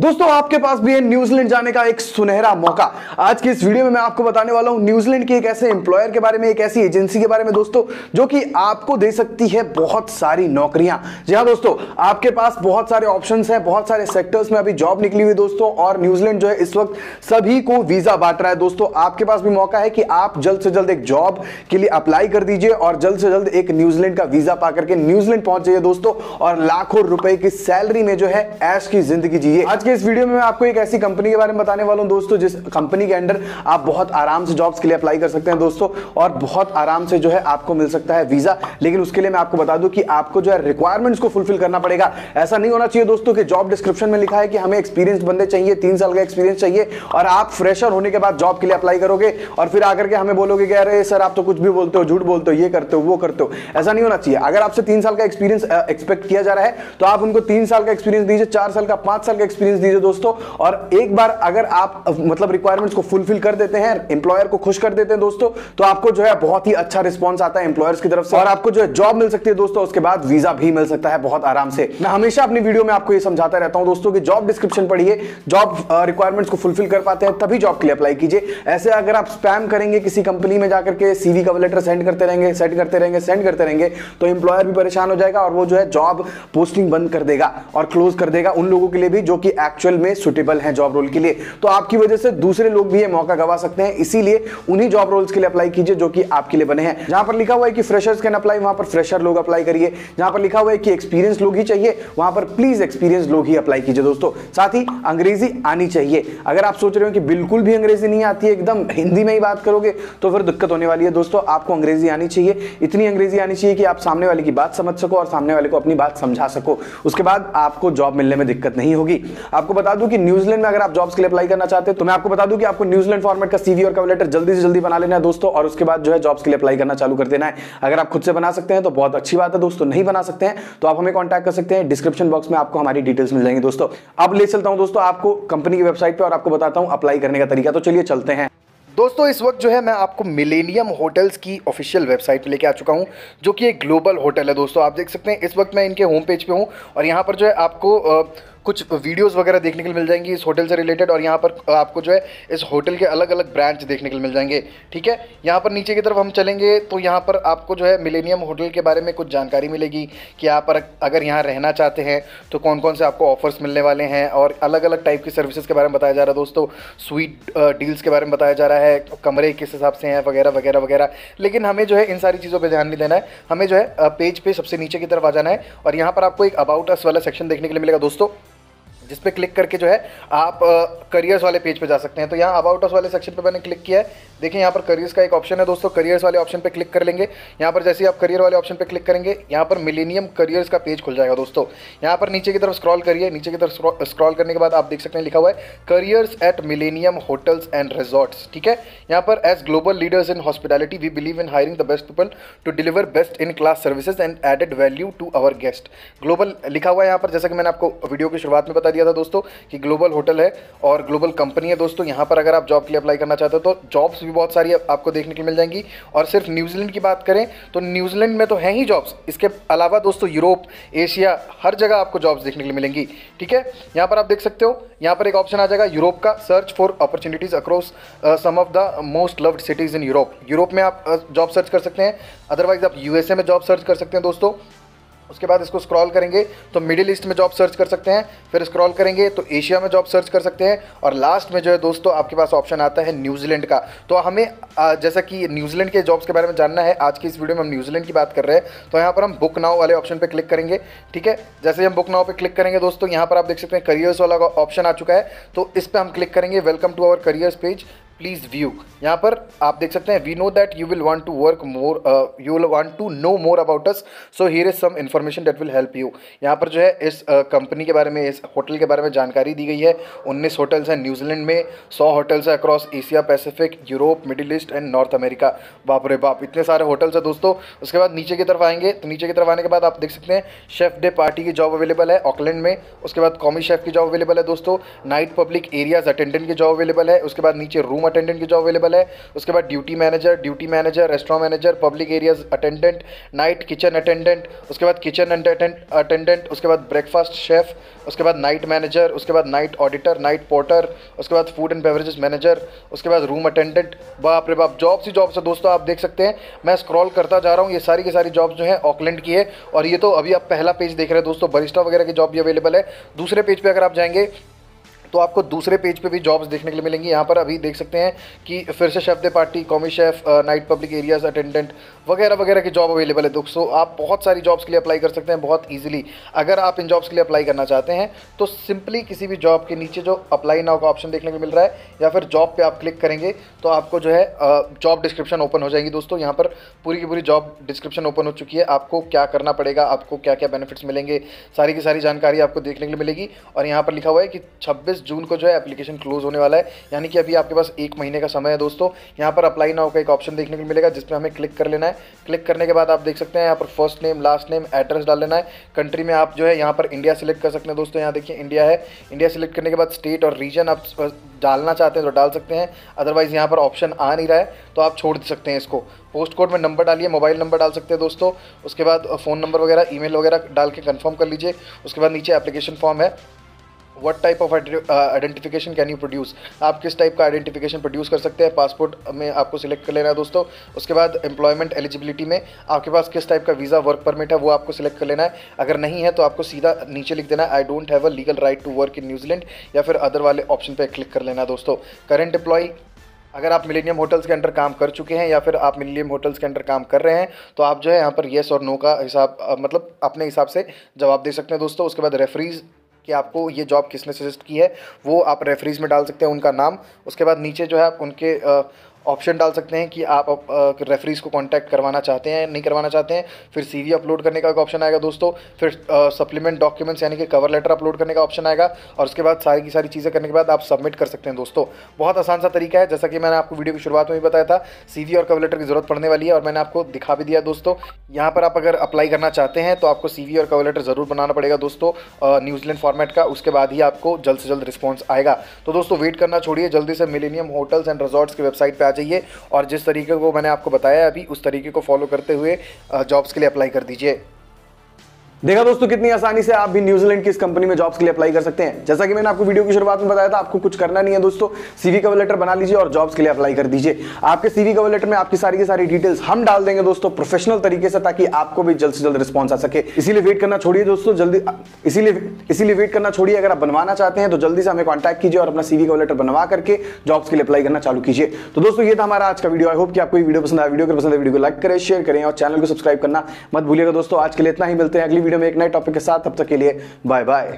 दोस्तों आपके पास भी है न्यूजीलैंड जाने का एक सुनहरा मौका। आज की इस वीडियो में मैं आपको बताने वाला हूं न्यूजीलैंड के एक ऐसे एम्प्लॉयर के बारे में, एक ऐसी एजेंसी के बारे में दोस्तों जो कि आपको दे सकती है बहुत सारी नौकरियां। जी हाँ दोस्तों, आपके पास बहुत सारे ऑप्शंस हैं, बहुत सारे सेक्टर्स में अभी जॉब निकली हुई दोस्तों, और न्यूजीलैंड जो है इस वक्त सभी को वीजा बांट रहा है। दोस्तों आपके पास भी मौका है कि आप जल्द से जल्द एक जॉब के लिए अप्लाई कर दीजिए और जल्द से जल्द एक न्यूजीलैंड का वीजा पा करके न्यूजीलैंड पहुंच जाइए दोस्तों, और लाखों रुपए की सैलरी में जो है ऐश की जिंदगी जिए। इस वीडियो में मैं आपको एक ऐसी कंपनी के बारे में बताने वाला हूं दोस्तों, जिस कंपनी के अंदर आप बहुत आराम से जॉब्स के लिए अप्लाई कर सकते हैं दोस्तों, और बहुत आराम से जो है आपको मिल सकता है वीजा। लेकिन उसके लिए मैं आपको बता दूं कि आपको जो है रिक्वायरमेंट्स को फुलफिल करना पड़ेगा। ऐसा नहीं होना चाहिए दोस्तों कि जॉब डिस्क्रिप्शन में लिखा है कि हमें एक्सपीरियंस बंदे चाहिए, 3 साल का एक्सपीरियंस चाहिए, और आप फ्रेशर होने के बाद जॉब के लिए अप्लाई करोगे और फिर आकर के हमें बोलोगे कि अरे सर आप तो कुछ भी बोलते हो, झूठ बोलते हो, ये करते हो, वो करते हो। ऐसा नहीं होना चाहिए। अगर आपसे 3 साल का एक्सपीरियंस एक्सपेक्ट किया जा रहा है तो आप उनको 3 साल का एक्सपीरियंस दीजिए, 4 साल का, 5 साल का एक्सपीरियंस दीजिए दोस्तों। और एक बार अगर आप मतलब रिक्वायरमेंट्स को फुलफिल कर देते हैं, एम्प्लॉयर को खुश कर देते हैं दोस्तों, तो आपको जो है बहुत ही अच्छा रिस्पांस आता है एम्प्लॉयर्स की तरफ से, और आपको जो है जॉब मिल सकती है दोस्तों। उसके बाद वीजा भी मिल सकता है बहुत आराम से। मैं हमेशा अपनी वीडियो में आपको ये समझाता रहता हूं दोस्तों कि जॉब डिस्क्रिप्शन पढ़िए, जॉब रिक्वायरमेंट्स को फुलफिल कर पाते हैं तभी जॉब के लिए अप्लाई कीजिए। ऐसे अगर आप स्पैम करेंगे, किसी कंपनी में जाकर के सीवी कवर लेटर सेंड करते रहेंगे तो एम्प्लॉयर भी परेशान हो जाएगा और वो जो है जॉब पोस्टिंग बंद कर देगा और क्लोज कर देगा उन लोगों के लिए भी जो कि एक्चुअल में सुटेबल हैं जॉब रोल के लिए। तो आपकी वजह से दूसरे लोग भी ये मौका गवा सकते हैं, इसीलिए उन्हीं जॉब रोल्स के लिए अप्लाई कीजिए जो कि आपके लिए बने हैं। जहां पर लिखा हुआ है कि फ्रेशर्स कैन अप्लाई, वहां पर फ्रेशर लोग अप्लाई करिए। जहां पर लिखा हुआ है कि एक्सपीरियंस लोग ही चाहिए, वहां पर प्लीज एक्सपीरियंस लोग ही अप्लाई कीजिए दोस्तों। साथ ही अंग्रेजी आनी चाहिए। अगर आप सोच रहे हो कि बिल्कुल भी अंग्रेजी नहीं आती है, एकदम हिंदी में ही बात करोगे तो फिर दिक्कत होने वाली है दोस्तों। आपको अंग्रेजी आनी चाहिए, इतनी अंग्रेजी आनी चाहिए कि आप सामने वाले की बात समझ सको और सामने वाले को अपनी बात समझा सको। उसके बाद आपको जॉब मिलने में दिक्कत नहीं होगी। आपको बता दूं कि न्यूजीलैंड में अगर आप जॉब्स के लिए अप्लाई करना चाहते हैं तो मैं आपको बता दूं कि आपको न्यूजीलैंड फॉर्मेट का सीवी और कवर लेटर जल्दी से जल्दी बना लेना है दोस्तों, और उसके बाद जो है जॉब्स के लिए अप्लाई करना चालू कर देना है। अगर आप खुद से बना सकते हैं तो बहुत अच्छी बात है दोस्तों, नहीं बना सकते हैं तो आप हमें कॉन्टैक्ट कर सकते हैं। डिस्क्रिप्शन बॉक्स में आपको हमारी डिटेल्स मिल जाएंगी दोस्तों। अब ले चलता हूं दोस्तों आपको कंपनी की वेबसाइट पर और आपको बताता हूं अप्लाई करने का तरीका। तो चलिए चलते हैं दोस्तों। इस वक्त जो है मैं आपको मिलेनियम होटल्स की ऑफिशियल वेबसाइट लेके आ चुका हूं, जो कि एक ग्लोबल होटल है दोस्तों। आप देख सकते हैं इस वक्त मैं इनके होम पेज पे हूं और यहाँ पर जो है आपको कुछ वीडियोस वगैरह देखने के लिए मिल जाएंगी इस होटल से रिलेटेड, और यहाँ पर आपको जो है इस होटल के अलग अलग ब्रांच देखने के लिए मिल जाएंगे। ठीक है, यहाँ पर नीचे की तरफ हम चलेंगे तो यहाँ पर आपको जो है मिलेनियम होटल के बारे में कुछ जानकारी मिलेगी कि आप अगर यहाँ रहना चाहते हैं तो कौन कौन से आपको ऑफर्स मिलने वाले हैं, और अलग अलग टाइप की सर्विसेज के बारे में बताया जा रहा है दोस्तों। स्वीट डील्स के बारे में बताया जा रहा है, कमरे किस हिसाब से हैं वगैरह वगैरह वगैरह। लेकिन हमें जो है इन सारी चीज़ों पर ध्यान नहीं देना है, हमें जो है पेज पे सबसे नीचे की तरफ आ जाना है और यहाँ पर आपको एक अबाउट अस वाला सेक्शन देखने के लिए मिलेगा दोस्तों, जिस पे क्लिक करके जो है आप करियर्स वाले पेज पे जा सकते हैं। तो यहाँ अबाउट अस वाले सेक्शन पे मैंने क्लिक किया है, देखिए यहाँ पर करियर्स का एक ऑप्शन है दोस्तों। करियर्स वाले ऑप्शन पे क्लिक कर लेंगे, यहाँ पर जैसे ही आप करियर वाले ऑप्शन पे क्लिक करेंगे यहाँ पर मिलेनियम करियर्स का पेज खुल जाएगा दोस्तों। यहाँ पर नीचे की तरफ स्क्रॉल करिए, नीचे की तरफ स्क्रॉल करने के बाद आप देख सकते हैं लिखा हुआ है careers at Millennium hotels and resorts. ठीक है, यहाँ पर as global leaders in hospitality we believe in hiring the best people to deliver best in class services and added value to our guest. Global लिखा हुआ है यहाँ पर, जैसा कि मैंने आपको वीडियो की शुरुआत में बता था दोस्तों कि ग्लोबल होटल है और ग्लोबल कंपनी है दोस्तों। यहां पर अगर आप जॉब के लिए अप्लाई करना चाहते हो तो जॉब्स भी बहुत सारी आपको देखने के लिए मिल जाएंगी। और सिर्फ न्यूजीलैंड की बात करें तो न्यूजीलैंड में तो हैं ही जॉब्स, इसके अलावा दोस्तों यूरोप, एशिया, हर जगह आपको जॉब्स देखने के लिए मिलेंगी। ठीक है, यहां पर आप देख सकते हो यहाँ पर एक ऑप्शन आ जाएगा यूरोप का, search for opportunities across some of the most loved cities in Europe. Europe में आप जॉब सर्च कर सकते हैं, अदरवाइज आप यूएसए में जॉब सर्च कर सकते हैं दोस्तों। उसके बाद इसको स्क्रॉल करेंगे तो मिडिल ईस्ट में जॉब सर्च कर सकते हैं, फिर स्क्रॉल करेंगे तो एशिया में जॉब सर्च कर सकते हैं, और लास्ट में जो है दोस्तों आपके पास ऑप्शन आता है न्यूजीलैंड का। तो हमें जैसा कि न्यूजीलैंड के जॉब्स के बारे में जानना है, आज की इस वीडियो में हम न्यूजीलैंड की बात कर रहे हैं, तो यहाँ पर हम बुक नाउ वाले ऑप्शन पर क्लिक करेंगे। ठीक है, जैसे हम बुक नाउ पर क्लिक करेंगे दोस्तों यहाँ पर आप देख सकते हैं करियर्स वाला ऑप्शन आ चुका है, तो इस पर हम क्लिक करेंगे। Welcome to our careers page, please view. यहाँ पर आप देख सकते हैं we know that you will want to work more, you will want to know more about us, so here is some information that will help you. यहाँ पर जो है इस कंपनी के बारे में, इस होटल के बारे में जानकारी दी गई है। 19 होटल्स हैं न्यूजीलैंड में, 100 होटल्स हैं across Asia Pacific, Europe, Middle East and North America. बाप रे बाप, इतने सारे होटल्स हैं दोस्तों। उसके बाद नीचे की तरफ आएंगे तो नीचे की तरफ आने के बाद आप देख सकते हैं शेफ डे पार्टी की जॉब अवेलेबल है ऑकलैंड में, उसके बाद कॉमी शेफ की जॉब अवेलेबल है दोस्तों, नाइट पब्लिक एरियाज अटेंडेंट की जॉब अवेलेबल है, उसके बाद नीचे रूम अटेंडेंट की जॉब अवेलेबल है। उसके बाद duty manager, restaurant manager, public areas attendant, night kitchen attendant, उसके बाद किचन अटेंडेंट, उसके बाद ब्रेकफास्ट शेफ, उसके बाद नाइट मैनेजर, उसके बाद नाइट ऑडिटर, नाइट पोर्टर, उसके बाद फूड एंड बेवरेजेस मैनेजर, उसके बाद रूम अटेंडेंट। बाप रे बाप, जॉब्स ही जॉब्स है दोस्तों। आप देख सकते हैं मैं स्क्रॉल करता जा रहा हूँ, ये सारी की सारी जॉब्स जो है ऑकलैंड की है। और ये तो अभी आप पहला पेज देख रहे हैं दोस्तों, बरिस्टा वगैरह की जॉब भी अवेलेबल है। दूसरे पेज पे अगर आप जाएंगे तो आपको दूसरे पेज पे भी जॉब्स देखने के लिए मिलेंगी। यहाँ पर अभी देख सकते हैं कि फिर से chef de partie, commis chef, night public areas attendant वगैरह वगैरह की जॉब अवेलेबल है दोस्तों। आप बहुत सारी जॉब्स के लिए अप्लाई कर सकते हैं बहुत ईजिली। अगर आप इन जॉब्स के लिए अप्लाई करना चाहते हैं तो सिंपली किसी भी जॉब के नीचे जो अप्लाई नाउ का ऑप्शन देखने को मिल रहा है या फिर जॉब पर आप क्लिक करेंगे तो आपको जो है जॉब डिस्क्रिप्शन ओपन हो जाएगी दोस्तों। यहाँ पर पूरी की पूरी जॉब डिस्क्रिप्शन ओपन हो चुकी है। आपको क्या करना पड़ेगा, आपको क्या क्या बेनिफिट्स मिलेंगे, सारी की सारी जानकारी आपको देखने के लिए मिलेगी। और यहाँ पर लिखा हुआ है कि 26 जून को जो है एप्लीकेशन क्लोज होने वाला है, यानी कि अभी आपके पास 1 महीने का समय है दोस्तों। यहाँ पर अप्लाई नाउ का एक ऑप्शन देखने को मिलेगा जिसमें हमें क्लिक कर लेना है। क्लिक करने के बाद आप देख सकते हैं यहाँ पर first name, last name, address डाल लेना है। कंट्री में आप जो है यहाँ पर इंडिया सेलेक्ट कर सकते हैं दोस्तों। यहाँ देखिए इंडिया है। इंडिया सेलेक्ट करने के बाद स्टेट और रीजन आप डालना चाहते हैं तो डाल सकते हैं, अदरवाइज यहाँ पर ऑप्शन आ नहीं रहा है तो आप छोड़ सकते हैं इसको। पोस्ट कोड में नंबर डालिए, मोबाइल नंबर डाल सकते हैं दोस्तों। उसके बाद फ़ोन नंबर वगैरह, ईमेल वगैरह डाल के कंफर्म कर लीजिए। उसके बाद नीचे एप्लीकेशन फॉर्म है। What type of identification can you produce? आप किस टाइप का आइडेंटिफिकेशन प्रोड्यूस कर सकते हैं, पासपोर्ट में आपको सिलेक्ट कर लेना है दोस्तों। उसके बाद एम्प्लॉयमेंट एलिजिबिलिटी में आपके पास किस टाइप का वीज़ा, वर्क परमिट है वो आपको सिलेक्ट कर लेना है। अगर नहीं है तो आपको सीधा नीचे लिख देना है I don't have a legal right to work in New Zealand, या फिर अदर वाले ऑप्शन पर क्लिक कर लेना है दोस्तों। करंट एम्प्लॉय, अगर आप मिलेनियम होटल्स के अंडर काम कर चुके हैं या फिर आप मिलेनियम होटल्स के अंडर काम कर रहे हैं तो आप जो है यहाँ पर येस और नो का हिसाब मतलब अपने हिसाब से जवाब दे सकते हैं दोस्तों। उसके बाद रेफरीज कि आपको ये जॉब किसने सजेस्ट की है वो आप रेफरीज में डाल सकते हैं उनका नाम। उसके बाद नीचे जो है आप उनके ऑप्शन डाल सकते हैं कि आप रेफरीज़ को कांटेक्ट करवाना चाहते हैं, नहीं करवाना चाहते हैं। फिर सीवी अपलोड करने का एक ऑप्शन आएगा दोस्तों। फिर सप्लीमेंट डॉक्यूमेंट्स यानी कि कवर लेटर अपलोड करने का ऑप्शन आएगा। और उसके बाद सारी की सारी चीज़ें करने के बाद आप सबमिट कर सकते हैं दोस्तों। बहुत आसान सा तरीका है, जैसा कि मैंने आपको वीडियो की शुरुआत में भी बताया था सीवी और कवर लेटर की ज़रूरत पड़ने वाली है और मैंने आपको दिखा भी दिया दोस्तों। यहाँ पर आप अगर अप्लाई करना चाहते हैं तो आपको सीवी और कवर लेटर ज़रूर बनाना पड़ेगा दोस्तों न्यूजीलैंड फॉर्मेट का। उसके बाद ही आपको जल्द से जल्द रिस्पॉन्स आएगा। तो दोस्तों वेट करना छोड़िए, जल्दी से मिलेनियम होटल्स एंड रिजॉर्ट्स की वेबसाइट पर आ जाइए और जिस तरीके को मैंने आपको बताया अभी उस तरीके को फॉलो करते हुए जॉब्स के लिए अप्लाई कर दीजिए। देखा दोस्तों कितनी आसानी से आप भी न्यूजीलैंड की इस कंपनी में जॉब्स के लिए अप्लाई कर सकते हैं। जैसा कि मैंने आपको वीडियो की शुरुआत में बताया था आपको कुछ करना नहीं है दोस्तों, सीवी कवर लेटर बना लीजिए और जॉब्स के लिए अप्लाई कर दीजिए। आपके सीवी कवर लेटर में आपकी सारी की सारी डिटेल्स हम डाल देंगे दोस्तों प्रोफेशनल तरीके से, ताकि आपको भी जल्द से जल्द रिस्पॉन्स आ सके। इसीलिए वेट करना छोड़िए दोस्तों, जल्दी इसीलिए वेट करना छोड़िए। अगर आप बनवाना चाहते हैं तो जल्दी से हमें कॉन्टैक्ट कीजिए और अपना सीवी कवर लेटर बनवा करके जॉब्स के लिए अप्लाई करना चालू कीजिए। तो दोस्तों ये था हमारा आज का वीडियो। आई होप कि आपको वीडियो पसंद आया। वीडियो को पसंद है वीडियो को लाइक करें, शेयर करें और चैनल को सब्सक्राइब करना मत भूलिएगा दोस्तों। आज के लिए इतना ही, मिलते हैं अगली वीडियो में एक नए टॉपिक के साथ। तब तक के लिए बाय बाय।